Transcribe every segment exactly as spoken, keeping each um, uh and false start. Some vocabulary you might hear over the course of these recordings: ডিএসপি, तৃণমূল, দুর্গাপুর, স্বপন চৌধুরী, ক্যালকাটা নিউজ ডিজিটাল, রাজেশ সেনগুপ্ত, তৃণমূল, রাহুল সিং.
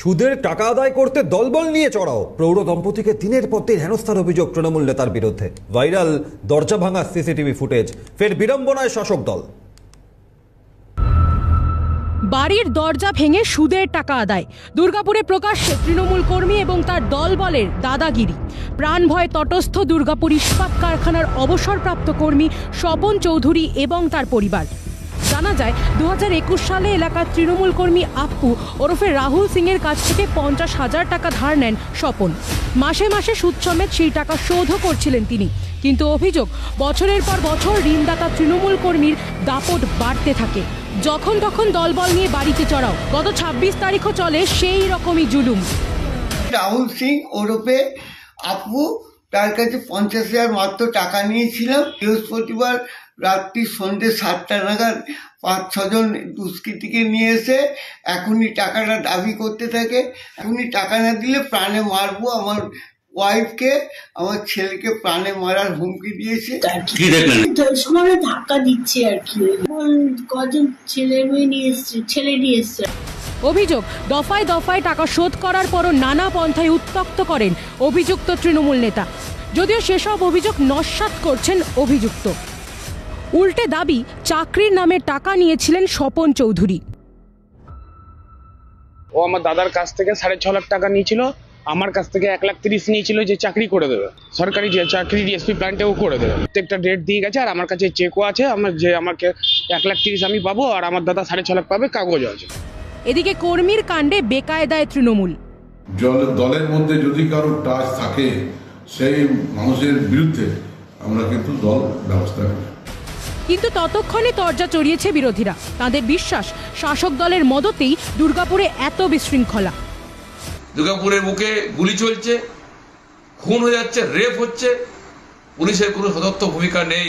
সুদের টাকা আদায় করতে দলবল নিয়ে চড়াও। প্রৌঢ় দম্পতিকে দিনের পর দিন হেনস্থার অভিযোগ তৃণমূল নেতার বিরুদ্ধে। ভাইরাল দরজা ভাঙা সিসিটিভি ফুটেজ, ফের বিড়ম্বনায় শাসক দল। বাড়ির দরজা ভেঙে সুদের টাকা আদায়, দুর্গাপুরে প্রকাশ্যে তৃণমূল কর্মী এবং তার দলবলের দাদাগিরি। প্রাণভয়ে তটস্থ দুর্গাপুর ইস্পাত কারখানার অবসরপ্রাপ্ত কর্মী স্বপন চৌধুরী এবং তার পরিবার। জানা যায় দু হাজার একুশ সালে এলাকার তৃণমূল কর্মী আপু ওরফে রাহুল সিংয়ের কাছ থেকে পঞ্চাশ হাজার টাকা ধার নেন স্বপন। মাসে মাসে সুদ সমেত সেই টাকা শোধও করছিলেন তিনি, কিন্তু অভিযোগ বছরের পর বছর ঋণদাতা তৃণমূল কর্মীর দাপট বাড়তে থাকে। যখন তখন দলবল নিয়ে বাড়িতে চড়াও। গত ছাব্বিশ তারিখও চলে সেই রকমই জুলুম। রাহুল সিং ওরফে আপু, তার কাছে পঞ্চাশ হাজার মাত্র টাকা নিয়েছিলাম। বৃহস্পতিবার রাত্রি সন্ধ্যে সাতটা নাগাদ পাঁচ ছজন দুষ্কৃতীকে নিয়ে এসে এখনই টাকাটা দাবি করতে থাকে। এখনই টাকা না দিলে প্রাণে মারবো, আমার ওয়াইফকে আমার ছেলেকে প্রাণে মারার হুমকি দিয়েছে। সমানে ধাক্কা দিচ্ছে আর কি, কজন ছেলে মেয়ে নিয়ে এসছে, ছেলে নিয়ে এসছে। অভিযোগ দফায় দফায় টাকা শোধ করার পরও নানা পন্থায় উত্তক্ত করেন অভিযুক্ত তৃণমূল নেতা। যদিও সেসব অভিযোগ নস্যাৎ করছেন অভিযুক্ত, উল্টে দাবি চাকরির নামে টাকা নিয়েছিলেন স্বপন চৌধুরী। ও আমার দাদার কাছ থেকে সাড়ে ছ লাখ টাকা নিয়েছিল, আমার কাছ থেকে এক লাখ তিরিশ নিয়েছিল যে চাকরি করে দেবে, সরকারি যে চাকরি ডিএসপি প্ল্যান্টেও করে দেবে। প্রত্যেকটা ডেট দিয়ে গেছে, আর আমার কাছে চেকও আছে আমার যে আমাকে এক লাখ তিরিশ আমি পাবো, আর আমার দাদা সাড়ে ছ লাখ পাবে, কাগজ আছে। এদিকে কর্মীর কাণ্ডে বেকায়দায় তৃণমূল। দলের মধ্যে যদি কারো টাচ থাকে সেই মানুষের বিরুদ্ধে আমরা কিন্তু দল ব্যবস্থা করি। কিন্তু ততক্ষণে তরজা চড়িয়েছে বিরোধীরা। তাদের বিশ্বাস শাসক দলের মদতেই দুর্গাপুরে এত বিশৃঙ্খলা। দুর্গাপুরের বুকে গুলি চলছে, খুন হয়ে যাচ্ছে, রেপ হচ্ছে, পুলিশের কোনো সদর্থ ভূমিকা নেই।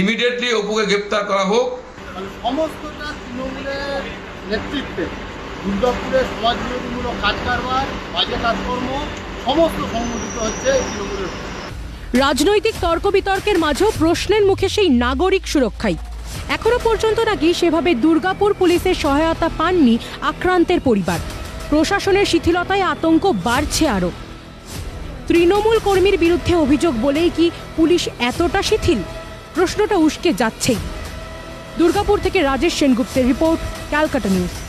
ইমিডিয়েটলি অপুকে গ্রেপ্তার করা হোক। সমস্তটা তৃণমূলের নেতৃত্বে দুর্গাপুরের সমাজবিরোধীমূলক কাজ কারবার, বাজে কাজকর্ম সমস্ত সংগঠিত হচ্ছে তৃণমূলের। রাজনৈতিক তর্ক বিতর্কের মাঝেও প্রশ্নের মুখে সেই নাগরিক সুরক্ষাই। এখনো পর্যন্ত নাকি সেভাবে দুর্গাপুর পুলিশের সহায়তা পাননি আক্রান্তের পরিবার। প্রশাসনের শিথিলতায় আতঙ্ক বাড়ছে আরও। তৃণমূল কর্মীর বিরুদ্ধে অভিযোগ বলেই কি পুলিশ এতটা শিথিল? প্রশ্নটা উস্কে যাচ্ছেই। দুর্গাপুর থেকে রাজেশ সেনগুপ্তের রিপোর্ট, ক্যালকাটা নিউজ।